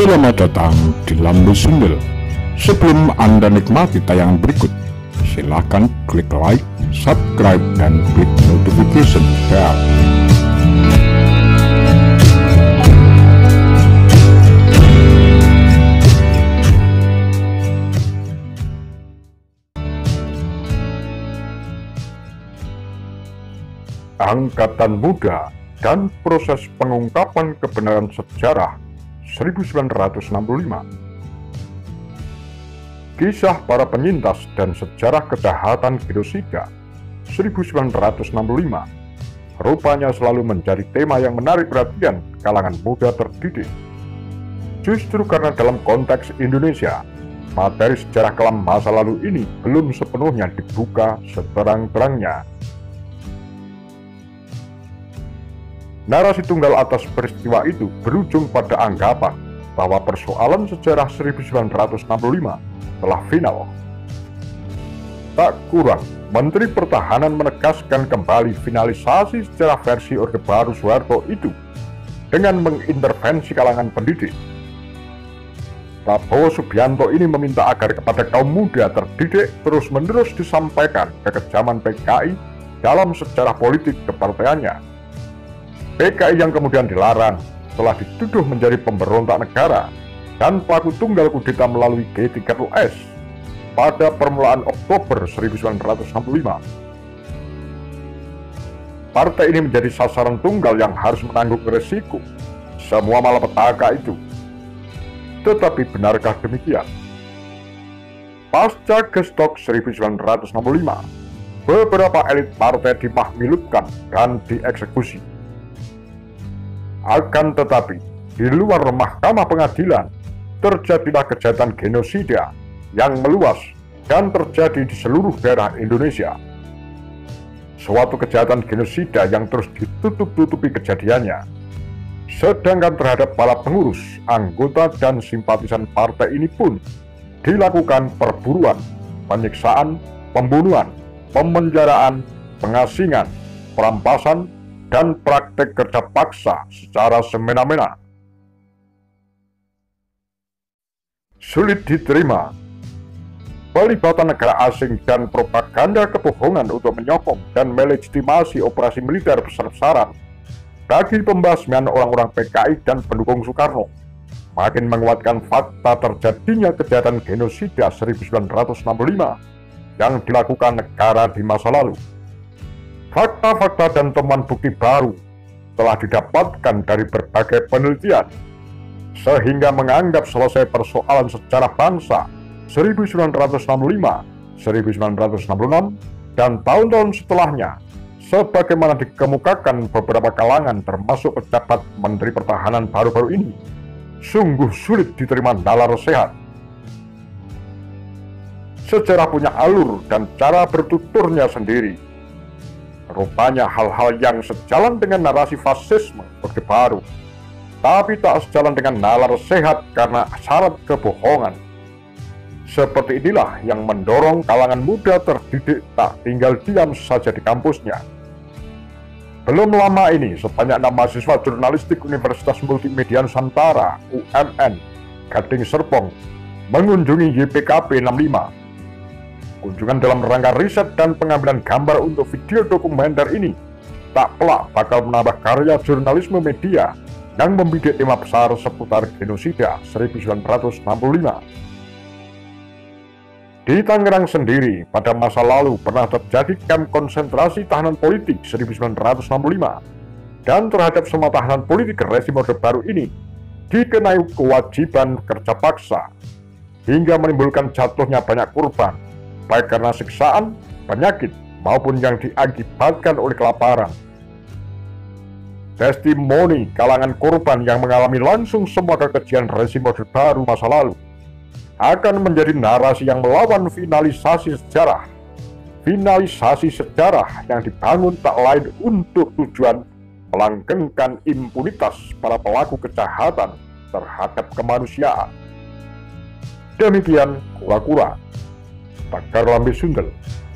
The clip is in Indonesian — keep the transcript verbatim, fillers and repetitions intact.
Selamat datang di Lambe Sundel. Sebelum Anda nikmati tayangan berikut, silahkan klik like, subscribe, dan klik notification bell. Angkatan Muda dan proses pengungkapan kebenaran sejarah seribu sembilan ratus enam puluh lima. Kisah para penyintas dan sejarah kejahatan genosida seribu sembilan ratus enam puluh lima rupanya selalu menjadi tema yang menarik perhatian kalangan muda terdidik. Justru karena dalam konteks Indonesia, materi sejarah kelam masa lalu ini belum sepenuhnya dibuka seterang-terangnya. Narasi tunggal atas peristiwa itu berujung pada anggapan bahwa persoalan sejarah seribu sembilan ratus enam puluh lima telah final. Tak kurang, Menteri Pertahanan menegaskan kembali finalisasi sejarah versi Orde Baru Soeharto itu dengan mengintervensi kalangan pendidik. Prabowo Subianto ini meminta agar kepada kaum muda terdidik terus-menerus disampaikan kekejaman P K I dalam sejarah politik kepartaiannya. P K I yang kemudian dilarang telah dituduh menjadi pemberontak negara dan pelaku tunggal kudeta melalui G tiga puluh S pada permulaan Oktober seribu sembilan ratus enam puluh lima. Partai ini menjadi sasaran tunggal yang harus menanggung resiko semua malapetaka itu. Tetapi benarkah demikian? Pasca gestok seribu sembilan ratus enam puluh lima, beberapa elit partai dimahmilutkan dan dieksekusi. Akan tetapi, di luar mahkamah pengadilan, terjadilah kejahatan genosida yang meluas dan terjadi di seluruh daerah Indonesia. Suatu kejahatan genosida yang terus ditutup-tutupi kejadiannya. Sedangkan terhadap para pengurus, anggota, dan simpatisan partai ini pun dilakukan perburuan, penyiksaan, pembunuhan, pemenjaraan, pengasingan, perampasan, dan praktek kerja paksa secara semena-mena. Sulit diterima, pelibatan negara asing dan propaganda kebohongan untuk menyokong dan melegitimasi operasi militer besar-besaran bagi pembasmian orang-orang P K I dan pendukung Soekarno makin menguatkan fakta terjadinya kejahatan genosida seribu sembilan ratus enam puluh lima yang dilakukan negara di masa lalu. Fakta-fakta dan temuan bukti baru telah didapatkan dari berbagai penelitian, sehingga menganggap selesai persoalan sejarah bangsa seribu sembilan ratus enam puluh lima, seribu sembilan ratus enam puluh enam, dan tahun-tahun setelahnya, sebagaimana dikemukakan beberapa kalangan termasuk pejabat Menteri Pertahanan baru-baru ini, sungguh sulit diterima nalar sehat. Sejarah punya alur dan cara bertuturnya sendiri. Rupanya hal-hal yang sejalan dengan narasi fasisme Orde Baru, tapi tak sejalan dengan nalar sehat karena syarat kebohongan. Seperti inilah yang mendorong kalangan muda terdidik tak tinggal diam saja di kampusnya. Belum lama ini, sebanyak enam mahasiswa jurnalistik Universitas Multimedia Nusantara U M N Gading Serpong mengunjungi Y P K P enam lima. Kunjungan dalam rangka riset dan pengambilan gambar untuk video dokumenter ini tak pelak bakal menambah karya jurnalisme media yang membidik tema besar seputar genosida seribu sembilan ratus enam puluh lima. Di Tangerang sendiri, pada masa lalu pernah terjadi kamp konsentrasi tahanan politik seribu sembilan ratus enam puluh lima, dan terhadap semua tahanan politik rezim Orde Baru ini dikenai kewajiban kerja paksa hingga menimbulkan jatuhnya banyak korban, baik karena siksaan, penyakit, maupun yang diakibatkan oleh kelaparan. Testimoni kalangan korban yang mengalami langsung semua kekejian rezim Orde Baru masa lalu akan menjadi narasi yang melawan finalisasi sejarah. Finalisasi sejarah yang dibangun tak lain untuk tujuan melanggengkan impunitas para pelaku kejahatan terhadap kemanusiaan. Demikian kura-kura. Pakar Lambe Sundel.